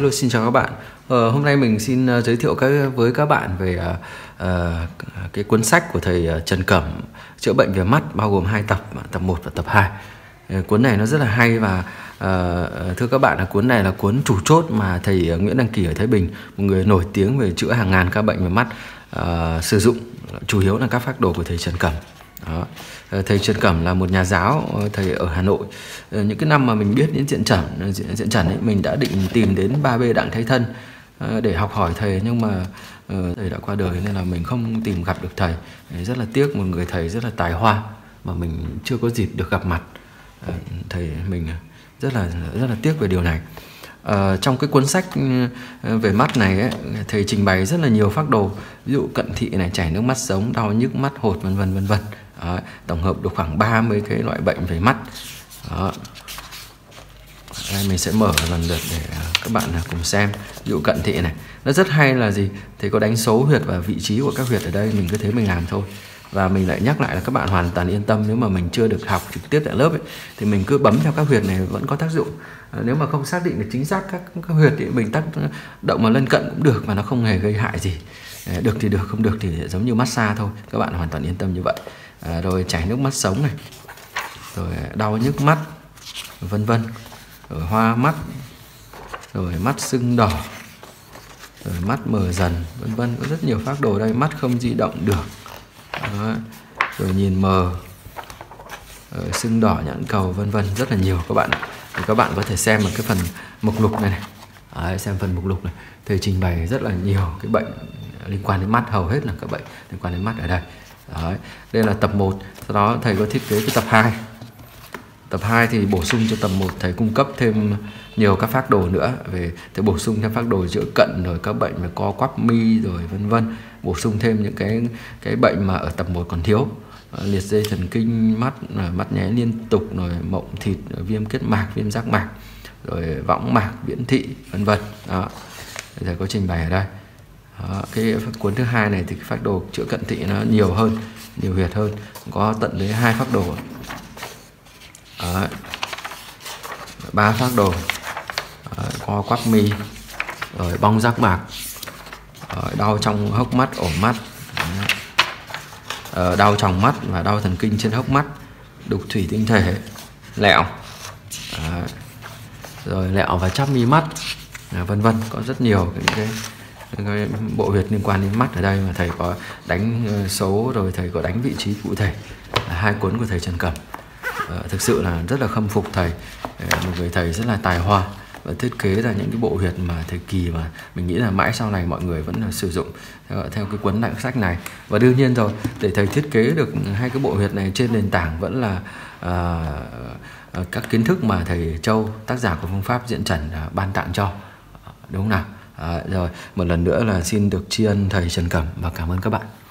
Hello, xin chào các bạn. Hôm nay mình xin giới thiệu với các bạn về cái cuốn sách của thầy Trần Cẩm chữa bệnh về mắt, bao gồm hai tập, tập 1 và tập 2. Cuốn này nó rất là hay và thưa các bạn, là cuốn này là cuốn chủ chốt mà thầy Nguyễn Đăng Kỳ ở Thái Bình, một người nổi tiếng về chữa hàng ngàn ca bệnh về mắt, sử dụng chủ yếu là các phác đồ của thầy Trần Cẩm. Đó. Thầy Trần Cẩm là một nhà giáo, thầy ở Hà Nội. Những cái năm mà mình biết đến diện trần ấy, mình đã định tìm đến ba b Đặng Thái Thân để học hỏi thầy, nhưng mà thầy đã qua đời nên là mình không tìm gặp được thầy. Rất là tiếc, một người thầy rất là tài hoa mà mình chưa có dịp được gặp mặt thầy. Mình rất là tiếc về điều này. Trong cái cuốn sách về mắt này ấy, thầy trình bày rất là nhiều phác đồ, ví dụ cận thị này, chảy nước mắt sống, đau nhức mắt, hột, vân vân. Tổng hợp được khoảng 30 cái loại bệnh về mắt. Đó. Đây mình sẽ mở lần lượt để các bạn cùng xem. Ví dụ cận thị này, nó rất hay là gì? Thầy có đánh số huyệt và vị trí của các huyệt ở đây, mình cứ thế mình làm thôi. Và mình lại nhắc lại là các bạn hoàn toàn yên tâm, nếu mà mình chưa được học trực tiếp tại lớp ấy, thì mình cứ bấm theo các huyệt này vẫn có tác dụng. Nếu mà không xác định được chính xác các huyệt thì mình tác động mà lân cận cũng được, và nó không hề gây hại gì. Được thì được, không được thì giống như massage thôi. Các bạn hoàn toàn yên tâm như vậy. Rồi chảy nước mắt sống này, rồi đau nhức mắt, vân vân, rồi hoa mắt, rồi mắt sưng đỏ, rồi mắt mờ dần, vân vân. Có rất nhiều phác đồ đây. Mắt không di động được. Đó. Rồi nhìn mờ, rồi sưng đỏ, nhãn cầu, vân vân, rất là nhiều các bạn. Thì các bạn có thể xem ở cái phần mục lục này, Đấy, xem phần mục lục này, thầy trình bày rất là nhiều cái bệnh liên quan đến mắt, hầu hết là các bệnh liên quan đến mắt ở đây. Đấy, đây là tập 1, sau đó thầy có thiết kế cái tập 2. Tập 2 thì bổ sung cho tập 1, thầy cung cấp thêm nhiều các phác đồ nữa, về thầy bổ sung thêm phác đồ chữa cận, rồi các bệnh về co quắp mi, rồi vân vân, bổ sung thêm những cái bệnh mà ở tập 1 còn thiếu. Liệt dây thần kinh mắt, mắt nháy liên tục, rồi mộng thịt, rồi viêm kết mạc, viêm giác mạc, rồi võng mạc, viễn thị, vân vân. Đó. Thầy có trình bày ở đây. Đó, cái cuốn thứ hai này thì cái phác đồ chữa cận thị nó nhiều hơn, nhiều huyệt hơn, có tận đến 2 phác đồ, 3 phác đồ, co quắp mi, rồi bong giác mạc, đau trong hốc mắt, ổ mắt, đau tròng mắt và đau thần kinh trên hốc mắt, đục thủy tinh thể, lẹo, rồi lẹo và chắp mi mắt, vân vân. Có rất nhiều cái bộ huyệt liên quan đến mắt ở đây mà thầy có đánh số, rồi thầy có đánh vị trí cụ thể. Hai cuốn của thầy Trần Cẩm thực sự là rất là khâm phục thầy, một người thầy rất là tài hoa và thiết kế ra những cái bộ huyệt mà thời kỳ mà mình nghĩ là mãi sau này mọi người vẫn là sử dụng theo cái cuốn đặng sách này. Và đương nhiên rồi, để thầy thiết kế được hai cái bộ huyệt này trên nền tảng vẫn là các kiến thức mà thầy Châu, tác giả của phương pháp diện trần, ban tặng cho, đúng không nào? Rồi một lần nữa là xin được tri ân thầy Trần Cẩm và cảm ơn các bạn.